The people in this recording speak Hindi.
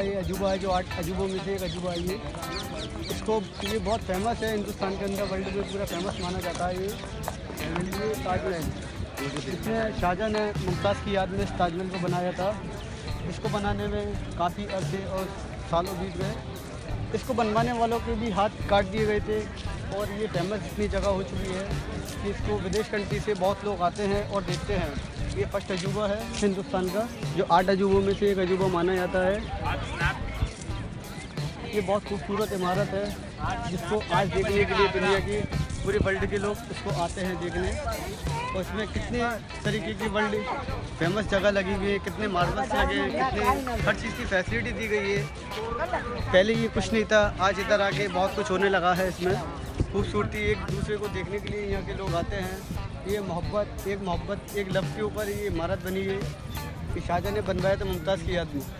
का ये अजूबा है, जो 8 अजूबों में से एक अजूबा है ये। इसको ये बहुत फेमस है हिंदुस्तान के अंदर, वर्ल्ड में पूरा फेमस माना जाता है ये ताजमहल। इसमें शाहजहाँ ने मुमताज की याद में इस ताजमहल को बनाया था। इसको बनाने में काफ़ी अरसे और सालों बीत गए। इसको बनवाने वालों के भी हाथ काट दिए गए थे और ये फेमस इतनी जगह हो चुकी है कि इसको विदेश कंट्री से बहुत लोग आते हैं और देखते हैं। ये फर्स्ट अजूबा है हिंदुस्तान का, जो 8 अजूबों में से एक अजूबा माना जाता है। ये बहुत खूबसूरत इमारत है जिसको आज देखने के लिए दुनिया की पूरे वर्ल्ड के लोग इसको आते हैं देखने। और इसमें कितने तरीके की वर्ल्ड फेमस जगह लगी हुई है, कितने मार्बल्स लगे हैं, कितने हर चीज़ की फैसिलिटी दी गई है। पहले ये कुछ नहीं था, आज इधर आके बहुत कुछ होने लगा है। इसमें खूबसूरती एक दूसरे को देखने के लिए यहाँ के लोग आते हैं। ये मोहब्बत एक लफ्ज़ के ऊपर ये इमारत बनी हुई है कि शाहजहाँ ने बनवाया था मुमताज़ की याद में।